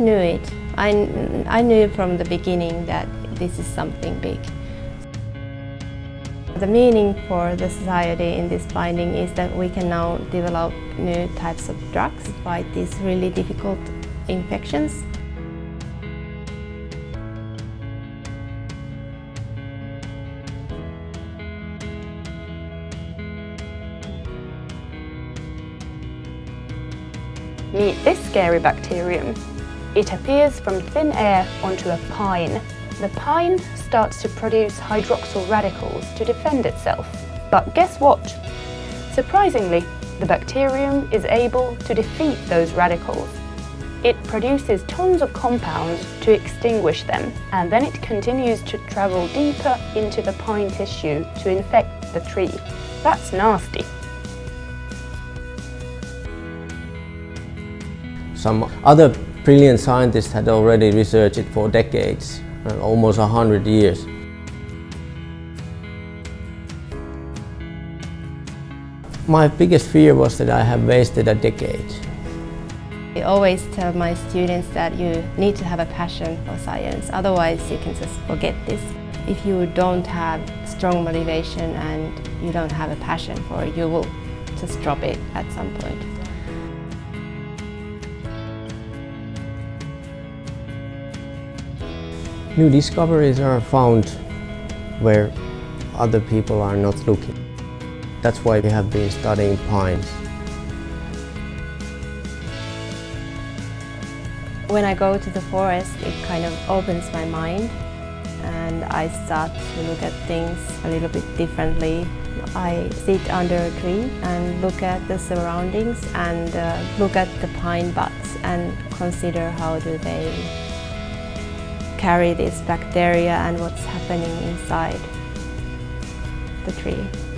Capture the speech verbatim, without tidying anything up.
just knew it. I, I knew from the beginning that this is something big. The meaning for the society in this finding is that we can now develop new types of drugs to fight these really difficult infections. Meet this scary bacterium. It appears from thin air onto a pine. The pine starts to produce hydroxyl radicals to defend itself. But guess what? Surprisingly, the bacterium is able to defeat those radicals. It produces tons of compounds to extinguish them, and then it continues to travel deeper into the pine tissue to infect the tree. That's nasty. Some other brilliant scientists had already researched it for decades, almost a hundred years. My biggest fear was that I have wasted a decade. I always tell my students that you need to have a passion for science, otherwise you can just forget this. If you don't have strong motivation and you don't have a passion for it, you will just drop it at some point. New discoveries are found where other people are not looking. That's why we have been studying pines. When I go to the forest, it kind of opens my mind and I start to look at things a little bit differently. I sit under a tree and look at the surroundings and uh, look at the pine butts and consider how do they carry this bacteria and what's happening inside the tree.